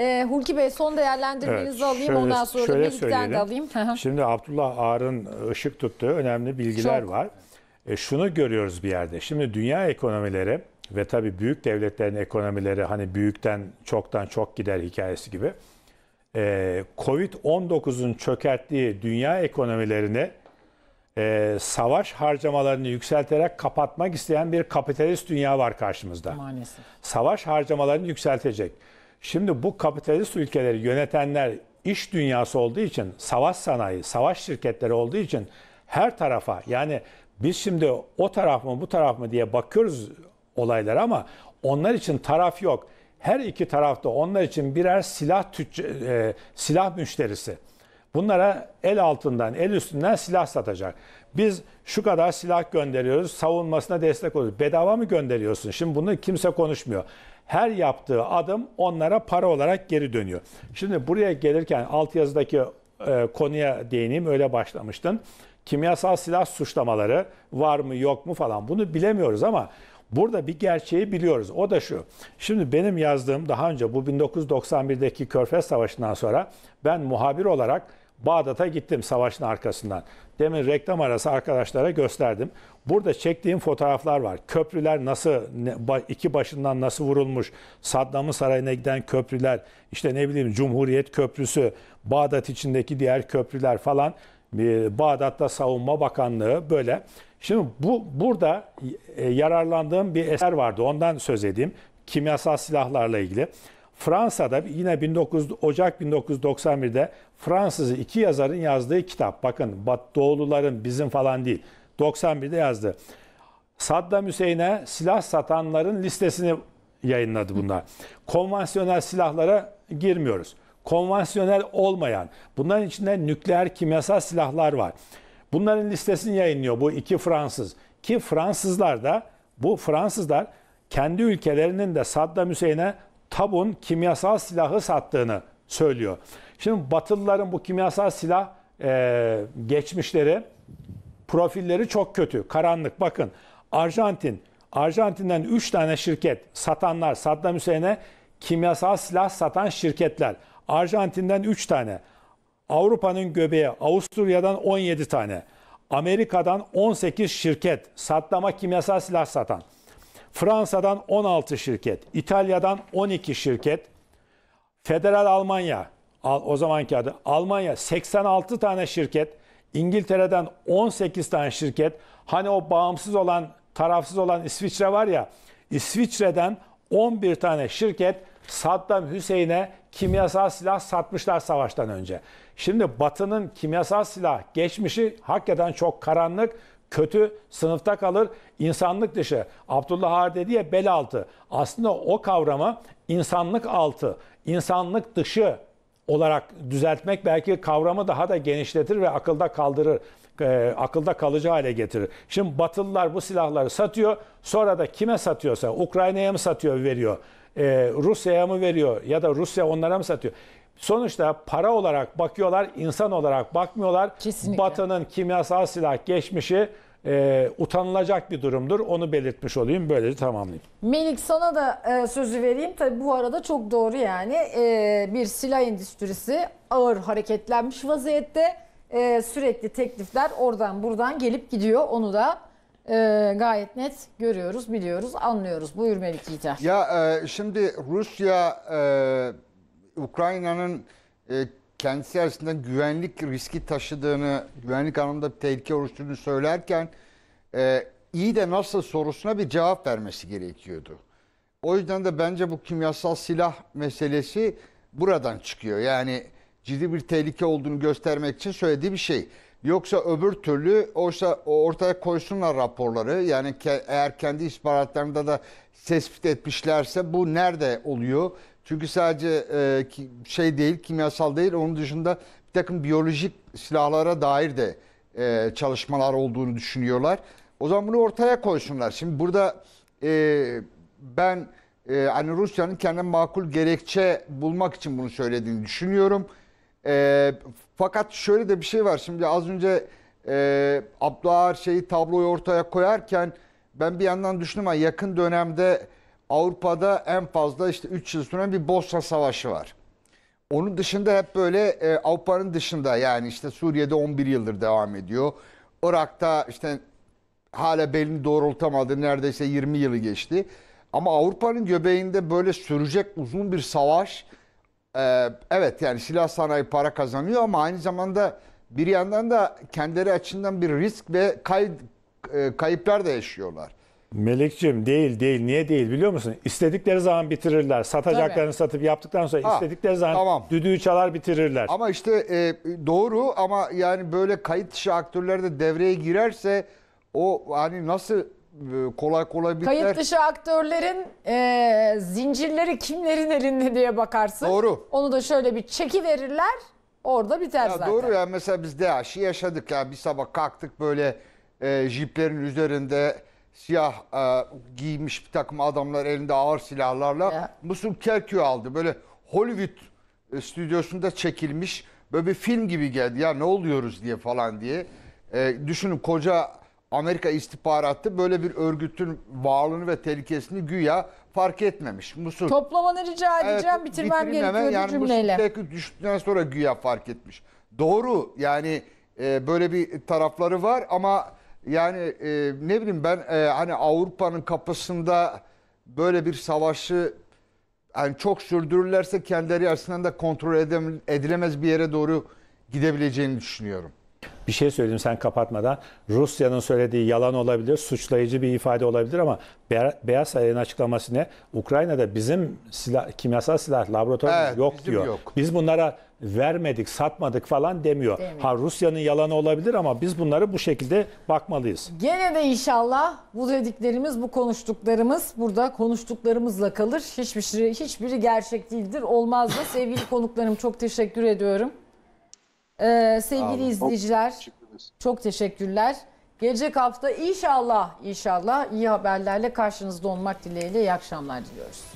Hulki Bey, son değerlendirmenizi alayım, ondan sonra Melik'ten de alayım. Şimdi Abdullah Ağar'ın ışık tuttuğu önemli bilgiler var. Şunu görüyoruz bir yerde. Şimdi dünya ekonomileri ve tabii büyük devletlerin ekonomileri, hani büyükten çoktan çok gider hikayesi gibi, Covid-19'un çökerttiği dünya ekonomilerini savaş harcamalarını yükselterek kapatmak isteyen bir kapitalist dünya var karşımızda. Maalesef. Savaş harcamalarını yükseltecek. Şimdi bu kapitalist ülkeleri yönetenler iş dünyası olduğu için, savaş sanayi, savaş şirketleri olduğu için her tarafa, yani biz şimdi o taraf mı bu taraf mı diye bakıyoruz olaylara ama onlar için taraf yok. Her iki tarafta onlar için birer silah müşterisi. Bunlara el altından, el üstünden silah satacak. Biz şu kadar silah gönderiyoruz, savunmasına destek oluyoruz. Bedava mı gönderiyorsun? Şimdi bunu kimse konuşmuyor. Her yaptığı adım onlara para olarak geri dönüyor. Şimdi buraya gelirken altyazıdaki konuya değineyim, öyle başlamıştın. Kimyasal silah suçlamaları var mı yok mu falan, bunu bilemiyoruz ama burada bir gerçeği biliyoruz. O da şu. Şimdi benim yazdığım daha önce bu 1991'deki Körfez Savaşı'ndan sonra ben muhabir olarak Bağdat'a gittim savaşın arkasından. Demin reklam arası arkadaşlara gösterdim. Burada çektiğim fotoğraflar var. Köprüler nasıl, iki başından nasıl vurulmuş, Saddam'ın sarayına giden köprüler, işte ne bileyim Cumhuriyet Köprüsü, Bağdat içindeki diğer köprüler falan, Bağdat'ta Savunma Bakanlığı böyle. Şimdi burada yararlandığım bir eser vardı. Ondan söz edeyim. Kimyasal silahlarla ilgili. Fransa'da yine Ocak 1991'de Fransız iki yazarın yazdığı kitap. Bakın Doğuluların, bizim falan değil. 91'de yazdı. Saddam Hüseyin'e silah satanların listesini yayınladı bunlar. Konvansiyonel silahlara girmiyoruz. Konvansiyonel olmayan, bunların içinde nükleer, kimyasal silahlar var. Bunların listesini yayınlıyor bu iki Fransız. Ki Fransızlar kendi ülkelerinin de Saddam Hüseyin'e Tabun kimyasal silahı sattığını söylüyor. Şimdi Batılıların bu kimyasal silah geçmişleri, profilleri çok kötü, karanlık. Bakın Arjantin'den 3 tane şirket satanlar, Saddam Hüseyin'e kimyasal silah satan şirketler. Arjantin'den 3 tane. Avrupa'nın göbeği, Avusturya'dan 17 tane. Amerika'dan 18 şirket Saddam'a kimyasal silah satan. Fransa'dan 16 şirket. İtalya'dan 12 şirket. Federal Almanya, o zamanki adı Almanya, 86 tane şirket. İngiltere'den 18 tane şirket. Hani o bağımsız olan, tarafsız olan İsviçre var ya, İsviçre'den 11 tane şirket Saddam Hüseyin'e kimyasal silah satmışlar savaştan önce. Şimdi Batı'nın kimyasal silah geçmişi hakikaten çok karanlık, kötü, sınıfta kalır, insanlık dışı. Abdullah Ağar dedi ya, bel altı. Aslında o kavramı insanlık altı, insanlık dışı olarak düzeltmek belki kavramı daha da genişletir ve akılda kalıcı hale getirir. Şimdi Batılılar bu silahları satıyor, sonra da kime satıyorsa, Ukrayna'ya mı satıyor, veriyor, Rusya'ya mı veriyor ya da Rusya onlara mı satıyor? Sonuçta para olarak bakıyorlar, insan olarak bakmıyorlar. Kesinlikle. Batı'nın kimyasal silah geçmişi utanılacak bir durumdur. Onu belirtmiş olayım, böylece tamamlayayım. Melik, sana da sözü vereyim. Tabii bu arada çok doğru, yani bir silah endüstrisi ağır hareketlenmiş vaziyette. Sürekli teklifler oradan buradan gelip gidiyor. Onu da gayet net görüyoruz, biliyoruz, anlıyoruz. Buyur Melik Yiğitel. Ya şimdi Rusya Ukrayna'nın kendisi arasında güvenlik riski taşıdığını, güvenlik anlamında bir tehlike oluşturduğunu söylerken iyi de nasıl sorusuna bir cevap vermesi gerekiyordu. O yüzden de bence bu kimyasal silah meselesi buradan çıkıyor. Yani ciddi bir tehlike olduğunu göstermek için söylediği bir şey. Yoksa öbür türlü ortaya koysunlar raporları. Yani eğer kendi istihbaratlarında da tespit etmişlerse bu nerede oluyor? Çünkü sadece şey değil, kimyasal değil, onun dışında bir takım biyolojik silahlara dair de çalışmalar olduğunu düşünüyorlar. O zaman bunu ortaya koysunlar. Şimdi burada ben hani Rusya'nın kendine makul gerekçe bulmak için bunu söylediğini düşünüyorum. Fakat şöyle de bir şey var. Şimdi az önce Abdullah Ağar tabloyu ortaya koyarken ben bir yandan düşündüm, yakın dönemde Avrupa'da en fazla işte 3 yıl süren bir Bosna Savaşı var. Onun dışında hep böyle Avrupa'nın dışında, yani işte Suriye'de 11 yıldır devam ediyor. Irak'ta işte hala belini doğrultamadı, neredeyse 20 yılı geçti. Ama Avrupa'nın göbeğinde böyle sürecek uzun bir savaş. Evet, yani silah sanayi para kazanıyor ama aynı zamanda bir yandan da kendileri açısından bir risk ve kayıplar da yaşıyorlar. Melikciğim, değil. Niye değil biliyor musun? İstedikleri zaman bitirirler. Satacaklarını satıp yaptıktan sonra istedikleri zaman düdüğü çalar bitirirler. Ama işte doğru, ama yani böyle kayıt dışı aktörler de devreye girerse o hani nasıl kolay biter? Kayıt dışı aktörlerin zincirleri kimlerin elinde diye bakarsın. Doğru. Onu da şöyle bir çekiverirler, orada biter ya zaten. Doğru ya, mesela biz DAEŞ'i yaşadık ya, bir sabah kalktık böyle jiplerin üzerinde siyah giymiş bir takım adamlar elinde ağır silahlarla Musul Kerkü'yü aldı. Böyle Hollywood stüdyosunda çekilmiş böyle bir film gibi geldi. Ya ne oluyoruz diye falan diye. Düşünün, koca Amerika istihbaratı böyle bir örgütün varlığını ve tehlikesini güya fark etmemiş. Musul. Toplamanı rica edeceğim, bitirmem gerekiyor yani cümleyle. Musul Kerkü düştükten sonra güya fark etmiş. Doğru, yani böyle bir tarafları var ama... Yani ne bileyim ben, hani Avrupa'nın kapısında böyle bir savaşı yani çok sürdürürlerse kendileri açısından da kontrol edilemez bir yere doğru gidebileceğini düşünüyorum. Bir şey söyleyeyim sen kapatmadan. Rusya'nın söylediği yalan olabilir, suçlayıcı bir ifade olabilir ama Beyaz Saray'ın açıklaması ne? Ukrayna'da bizim silah, kimyasal silah laboratuvarımız yok diyor. Yok. Biz bunlara vermedik, satmadık falan demiyor. Rusya'nın yalanı olabilir ama biz bunları bu şekilde bakmalıyız. Gene de inşallah bu dediklerimiz, bu konuştuklarımız burada konuştuklarımızla kalır. Hiçbiri gerçek değildir. Olmaz da. Sevgili konuklarım, çok teşekkür ediyorum. Sevgili izleyiciler, çok teşekkürler. Gelecek hafta inşallah iyi haberlerle karşınızda olmak dileğiyle iyi akşamlar diliyoruz.